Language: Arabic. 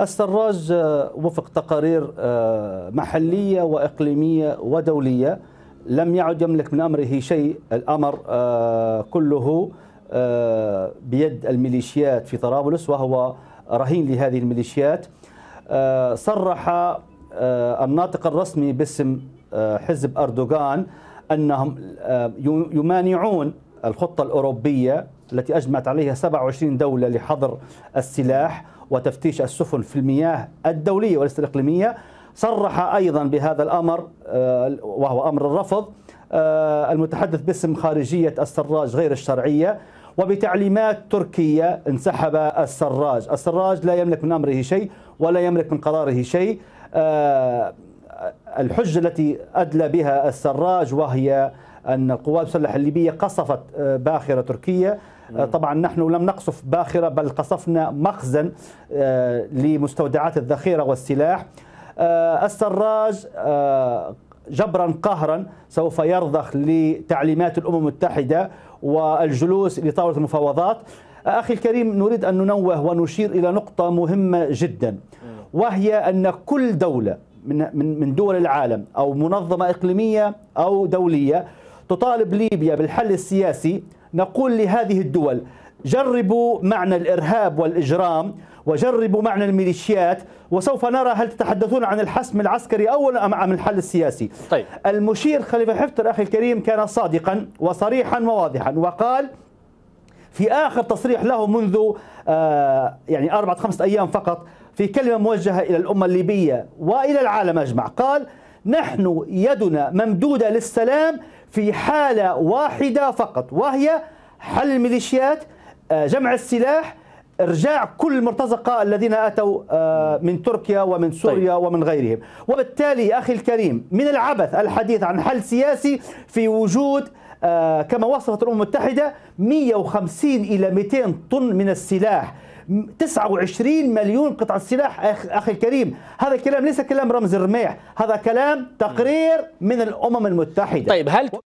السراج وفق تقارير محلية وإقليمية ودولية لم يعد يملك من أمره شيء، الأمر كله بيد الميليشيات في طرابلس وهو رهين لهذه الميليشيات. صرح الناطق الرسمي باسم حزب أردوغان أنهم يمانعون الخطة الأوروبية التي أجمعت عليها 27 دولة لحظر السلاح وتفتيش السفن في المياه الدولية وليس الإقليمية. صرح أيضا بهذا الأمر وهو أمر الرفض المتحدث باسم خارجية السراج غير الشرعية، وبتعليمات تركية انسحب السراج. السراج لا يملك من أمره شيء ولا يملك من قراره شيء. الحجة التي أدلى بها السراج وهي أن القوات المسلحة الليبية قصفت باخرة تركية، طبعا نحن لم نقصف باخرة بل قصفنا مخزن لمستودعات الذخيرة والسلاح. السراج جبرا قهرا سوف يرضخ لتعليمات الأمم المتحدة والجلوس لطاولة المفاوضات. أخي الكريم، نريد أن ننوه ونشير إلى نقطة مهمة جدا، وهي أن كل دولة من دول العالم أو منظمة إقليمية أو دولية تطالب ليبيا بالحل السياسي، نقول لهذه الدول جربوا معنى الإرهاب والإجرام وجربوا معنى الميليشيات وسوف نرى هل تتحدثون عن الحسم العسكري أولا أم عن الحل السياسي. طيب. المشير خليفة حفتر أخي الكريم كان صادقا وصريحا وواضحا، وقال في آخر تصريح له منذ يعني 4-5 أيام فقط في كلمة موجهة إلى الأمة الليبية وإلى العالم أجمع، قال نحن يدنا ممدودة للسلام في حالة واحدة فقط، وهي حل الميليشيات، جمع السلاح، إرجاع كل المرتزقة الذين أتوا من تركيا ومن سوريا ومن غيرهم. وبالتالي أخي الكريم، من العبث الحديث عن حل سياسي في وجود كما وصفت الأمم المتحدة 150 إلى 200 طن من السلاح، 29 مليون قطعة سلاح. أخي الكريم، هذا الكلام ليس كلام رمز الرميح، هذا كلام تقرير من الأمم المتحدة. طيب هل